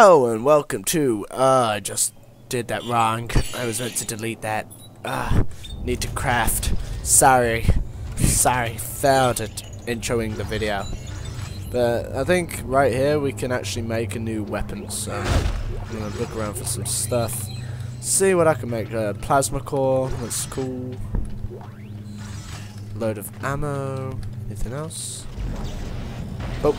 Hello and welcome to, I just did that wrong. I was meant to delete that. Need to craft. Sorry, failed at introing the video. But I think right here we can actually make a new weapon, so I'm gonna look around for some stuff. See what I can make. Plasma core, that's cool. Load of ammo, anything else? Oh.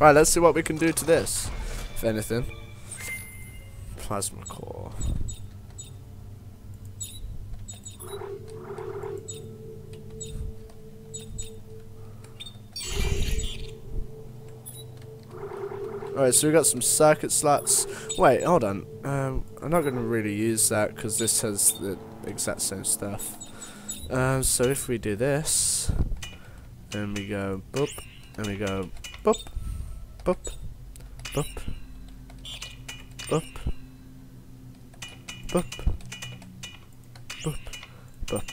Right, let's see what we can do to this, if anything. Plasma core. Alright, so we got some circuit slots. Wait, hold on. I'm not going to really use that because this has the exact same stuff. So if we do this, and we go boop, and we go boop. Boop, boop, boop, boop, boop, boop.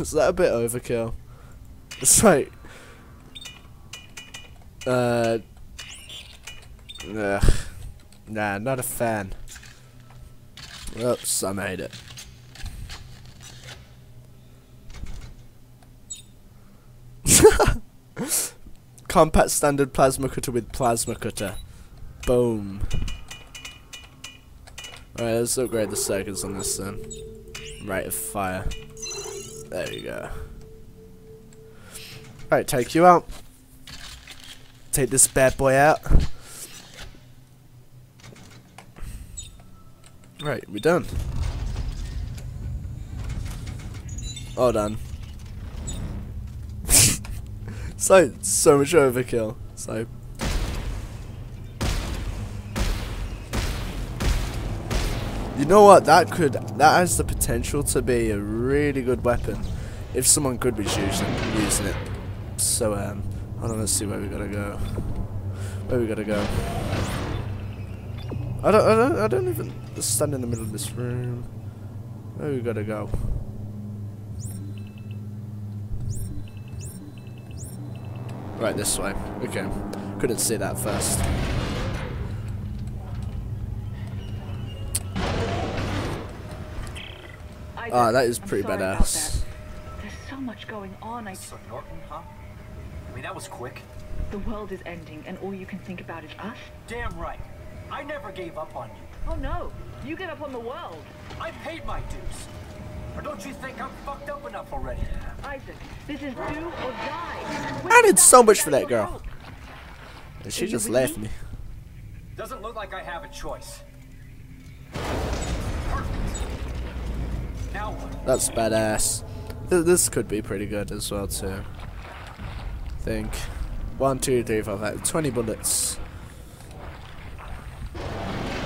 Is that a bit overkill? It's like, nah, not a fan. Oops, I made it. Compact standard plasma cutter with plasma cutter. Boom. Alright, let's upgrade the circuits on this then. Rate of fire. There you go. Alright, take you out. Take this bad boy out. Right, we're done. Hold on. It's like so much overkill. So you know what? That has the potential to be a really good weapon if someone could be using it. So hold on, let's see where we gotta go. I don't even stand in the middle of this room. Where we gotta go? Right, this way. Okay. Couldn't see that first. Ah, that is pretty badass. There's so much going on. So Norton, huh? I mean, that was quick. The world is ending, and all you can think about is us? Damn right. I never gave up on you. Oh, no. You get up on the world. I paid my dues. Or don't you think I'm fucked up enough already? Isaac, this is do or die. I did so much for that girl. And she just left me. Doesn't look like I have a choice. Now what? That's badass. This could be pretty good as well too. I think 1, 2, 3, 4, 5, 20 bullets.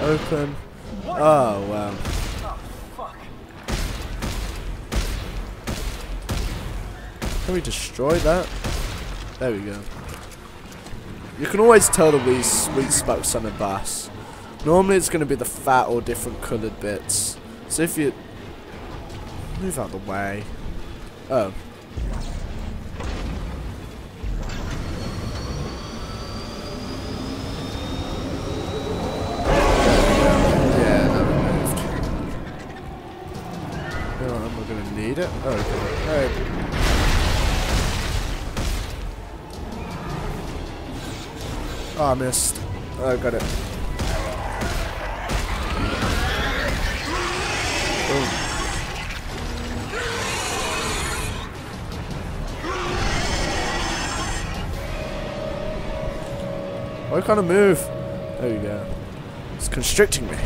Open. Oh wow. Can we destroy that? There we go. You can always tell the wee sweet spots on a boss. Normally it's going to be the fat or different coloured bits. So if you move out of the way. Oh. Yeah, that moved. Oh, am I going to need it? Oh, okay. Alright. Oh, I missed. Oh, got it. Boom. Why can't I move? There you go. It's constricting me.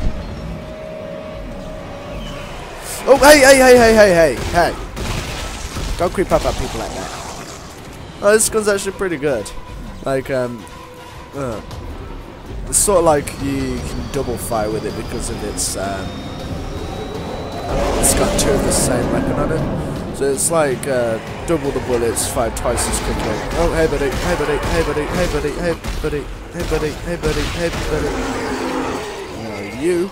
Oh, hey. Don't creep up at people like that. Oh, this gun's actually pretty good. Like, it's sort of like you can double fire with it because of it's got two of the same weapon on it, so it's like double the bullets, fire twice as quickly. Oh, hey buddy. You.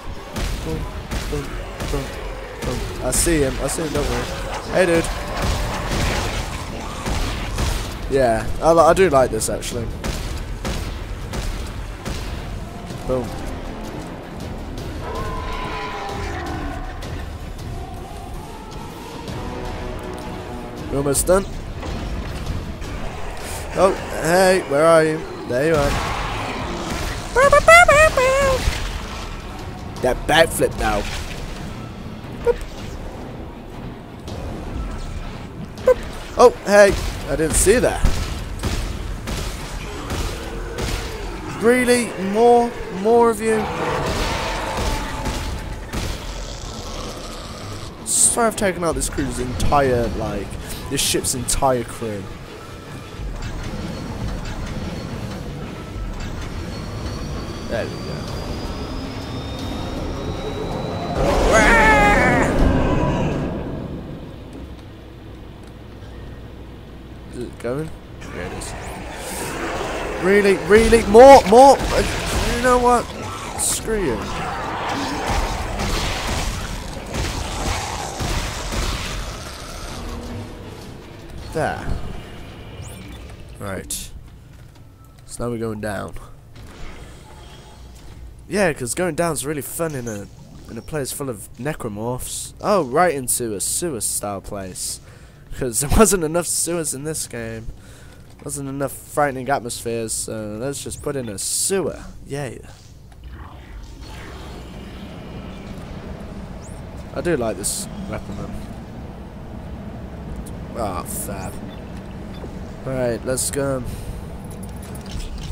Boom, boom, boom, boom. I see him. Don't worry. Hey dude. Yeah, I do like this actually. Boom. You're almost done. Oh, hey, where are you? There you are. That backflip now. Oh, hey, I didn't see that. Really? More of you? So I've taken out this crew's entire, like, this ship's entire crew. There we go. Is it going? There it is. Really, really, more. You know what? Screw you. There. Right. So now we're going down. Yeah, because going down's really fun in a place full of necromorphs. Oh, right into a sewer-style place. Because there wasn't enough sewers in this game. Wasn't enough frightening atmospheres, so let's just put in a sewer. Yeah. I do like this weapon though. Ah, fab. Alright, let's go.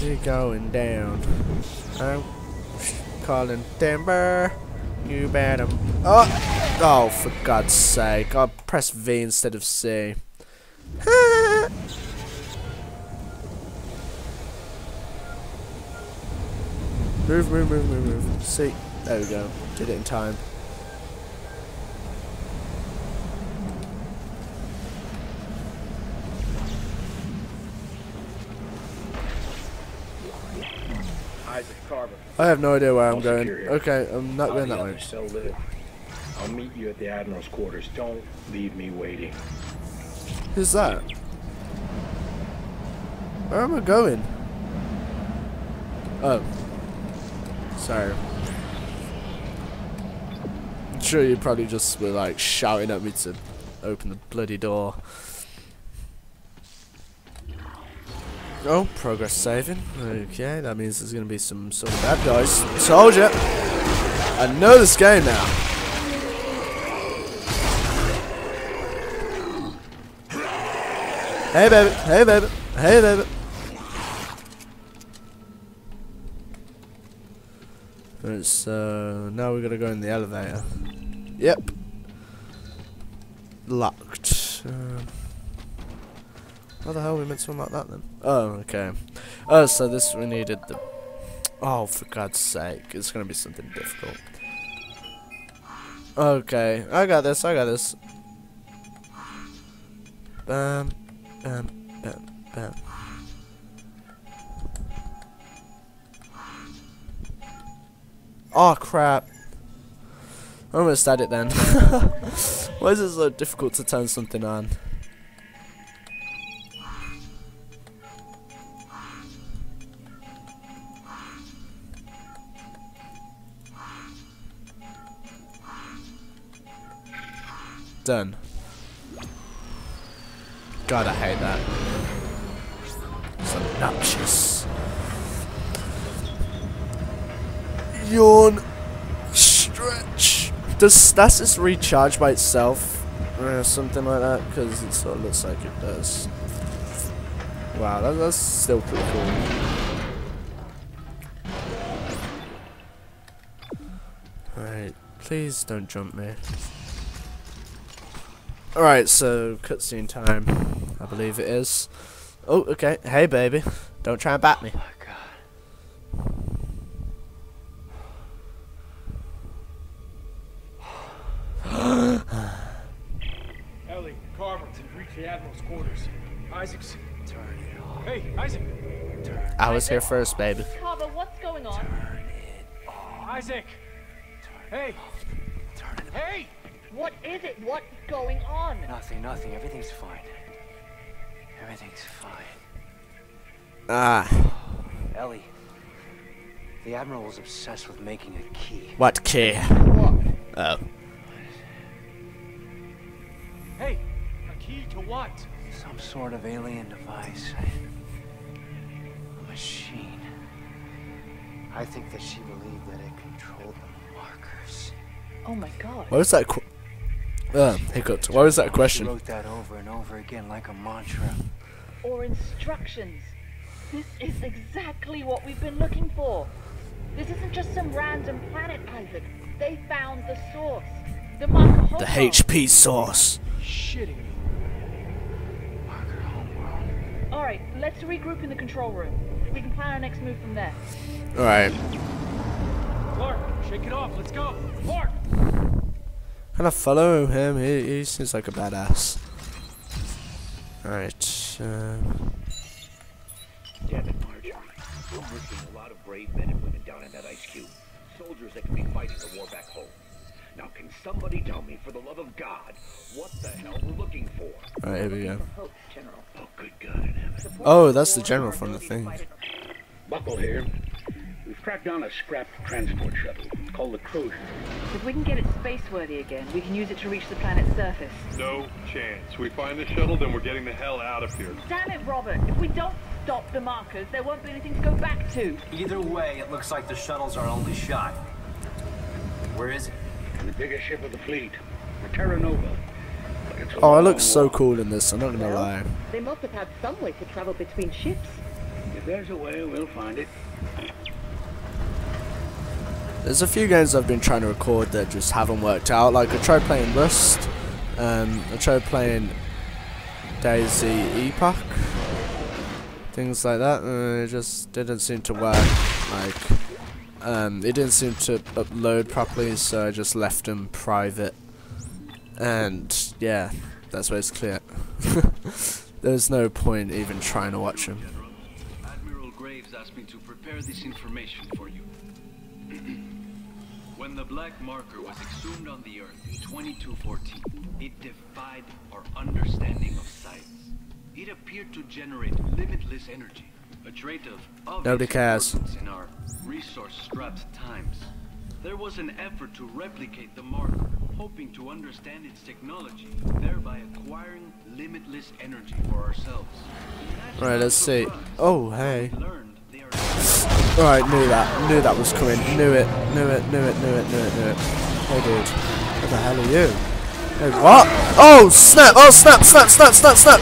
We're going down. I'm calling timber. You better. Oh! Oh, for God's sake. I'll press V instead of C. Move. See, there we go. Did it in time. Isaac Carver. I have no idea where I'm going. Okay, I'm not going that way. I'll meet you at the Admiral's quarters. Don't leave me waiting. Who's that? Where am I going? Oh. Sorry. I'm sure you probably just were like shouting at me to open the bloody door. Oh, progress saving. Okay, that means there's gonna be some sort of bad guys. Told ya! I know this game now. Hey baby, hey baby, hey baby. Alright, so now we're gonna go in the elevator. Yep. Locked. How the hell are we meant to unlock that then? Oh, okay. Oh, so this we needed the... Oh, for God's sake. It's gonna be something difficult. Okay, I got this. Bam, bam, bam, bam. Oh crap. I almost had it then. Why is it so difficult to turn something on? Done. God, I hate that. It's obnoxious. Yawn. Stretch. Does stasis recharge by itself? Or something like that? Because it sort of looks like it does. Wow, that's still pretty cool. Alright, please don't jump me. Alright, so cutscene time. I believe it is. Oh, okay. Hey, baby. Don't try and bat me. Isaac's. Turn it off. Hey, Isaac. Turn it. I was here first, baby. Carver, what's going on? Turn it off. Isaac. Turn it off. Turn it off. Hey! What is it? What's going on? Nothing. Everything's fine. Everything's fine. Ah. Ellie. The Admiral was obsessed with making a key. What key? What? Oh. Hey, a key to what? Some sort of alien device. A machine. I think that she believed that it controlled the markers. Oh my god. What was that? Hiccups. What was that question? She wrote that over and over again like a mantra. Or instructions. This is exactly what we've been looking for. This isn't just some random planet, Isaac. They found the source. The marker homeworld. The HP source. Shitting me. Marker homeworld. Alright, let's regroup in the control room. We can plan our next move from there. Alright. Clark, shake it off. Let's go. Clark! I'm gonna follow him. He seems like a badass. Alright. Devin, Marjorie, you're missing a lot of brave men and women down in that ice cube. Soldiers that can be fighting the war back home. Now, can somebody tell me, for the love of God, what the hell we're looking for? All right, here we go. Oh, good God in heaven. Oh, that's the general from the thing. Buckle here. We've tracked down a scrap transport shuttle called the Crozier. If we can get it spaceworthy again, we can use it to reach the planet's surface. No chance. We find the shuttle, then we're getting the hell out of here. Damn it, Robert! If we don't stop the markers, there won't be anything to go back to. Either way, it looks like the shuttle's our only shot. Where is it? The biggest ship of the fleet, the Terra Nova. Oh, it looks so cool in this, I'm not gonna lie. They must have had some way to travel between ships. If there's a way, we'll find it. There's a few games I've been trying to record that just haven't worked out. Like, I tried playing Rust, I tried playing DayZ Epoch, things like that, and it just didn't seem to work. Like, it didn't seem to upload properly, so I just left them private. And yeah, that's where it's clear. There's no point even trying to watch them. General, Admiral Graves asked me to prepare this information for you. When the black marker was exhumed on the Earth in 2214, it defied our understanding of science. It appeared to generate limitless energy. A trait of nobody cares. In our resource-strapped times, there was an effort to replicate the marker, hoping to understand its technology, thereby acquiring limitless energy for ourselves. Right, let's see. Oh, hey. All right, knew that was coming. Knew it. Hey, dude, what the hell are you? Hey, what? Oh, snap! Oh, snap!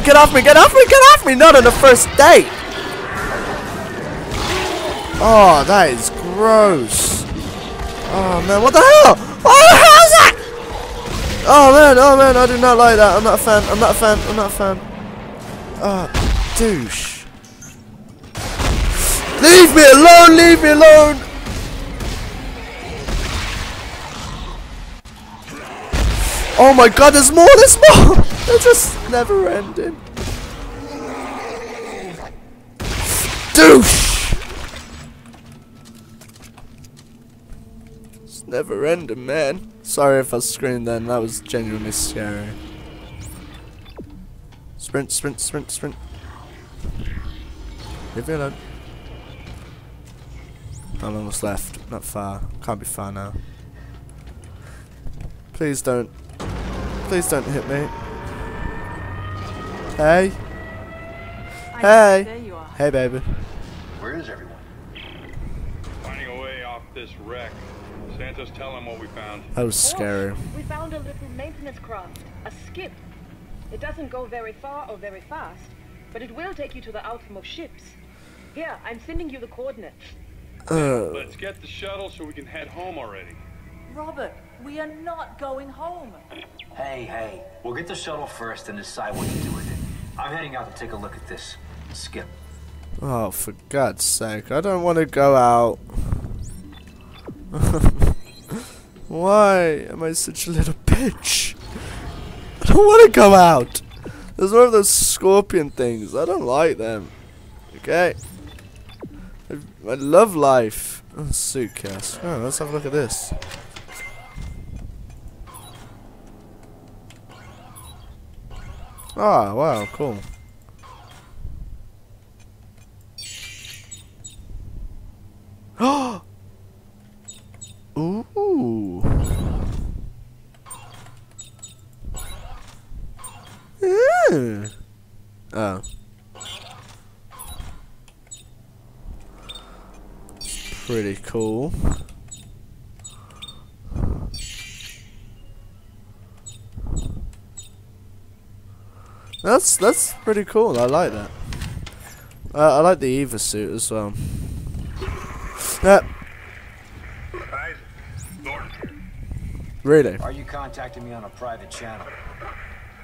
Get off me! Not on the first date. Oh, that is gross. Oh man, what the hell? Oh, how's that? Oh man, I do not like that. I'm not a fan. Oh, douche. Leave me alone. Oh my god, there's more. They're just never ending. Douche. Never ending, man. Sorry if I screamed then, that was genuinely scary. Sprint. Leave me alone. I'm almost left. Not far. Can't be far now. Please don't. Please don't hit me. Hey. Hey. There you are. Hey, baby. Where is everyone? Finding a way off this wreck. Santos, tell him what we found. That was scary. We found a little maintenance craft, a skip. It doesn't go very far or very fast, but it will take you to the outmost ships. Here, I'm sending you the coordinates. Let's get the shuttle so we can head home already. Robert, we are not going home. Hey, we'll get the shuttle first and decide what to do with it. I'm heading out to take a look at this skip. Oh, for God's sake, I don't want to go out. Why am I such a little bitch? I don't want to go out. There's one of those scorpion things. I don't like them. Okay. I love life. Oh, suitcase. Oh, let's have a look at this. Ah, wow, cool. Oh. pretty cool. That's pretty cool. I like that. I like the Eva suit as well. Really? Are you contacting me on a private channel?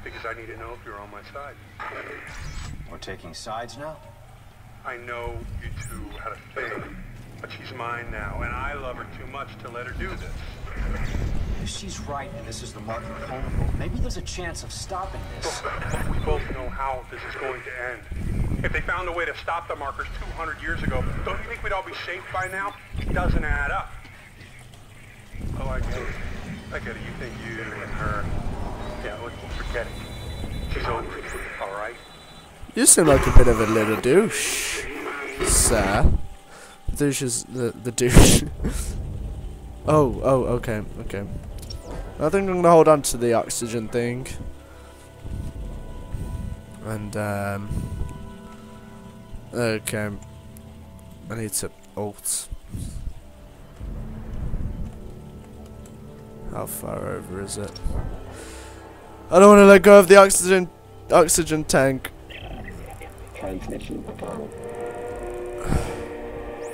Because I need to know if you're on my side. We're taking sides now? I know you two had a thing, but she's mine now, and I love her too much to let her do this. If she's right and this is the market home, maybe there's a chance of stopping this. We both know how this is going to end. If they found a way to stop the markers 200 years ago, don't you think we'd all be safe by now? It doesn't add up. Oh, I get it. You think you and her... Yeah, forget it. She's over it, all right? You seem like a bit of a little douche, sir. Douche is the douche. Okay. I think I'm gonna hold on to the oxygen thing. And, okay. I need to alt. How far over is it? I don't want to let go of the oxygen tank. Transmission.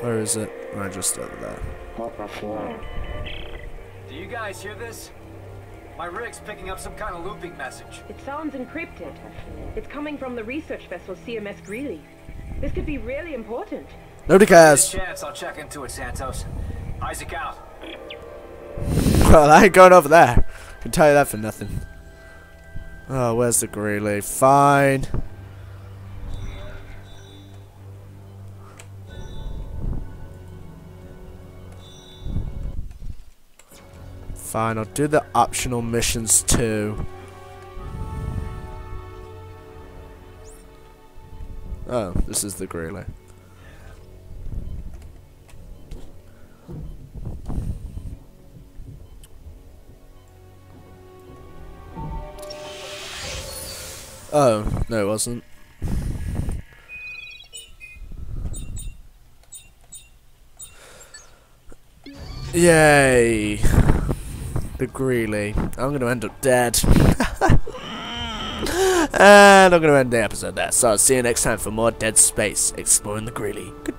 Where is it? I just over there. Do you guys hear this? My rig's picking up some kind of looping message. It sounds encrypted. It's coming from the research vessel CMS Greeley. This could be really important. Nobody cares. Chance, I'll check into it, Santos. Isaac out. Well, I ain't going over there. I can tell you that for nothing. Oh, where's the Greeley? Fine. Fine, I'll do the optional missions too. Oh, this is the Greeley. Oh, no it wasn't. Yay! The Greeley. I'm gonna end up dead. And I'm gonna end the episode there. So I'll see you next time for more Dead Space, exploring the Greeley. Goodbye.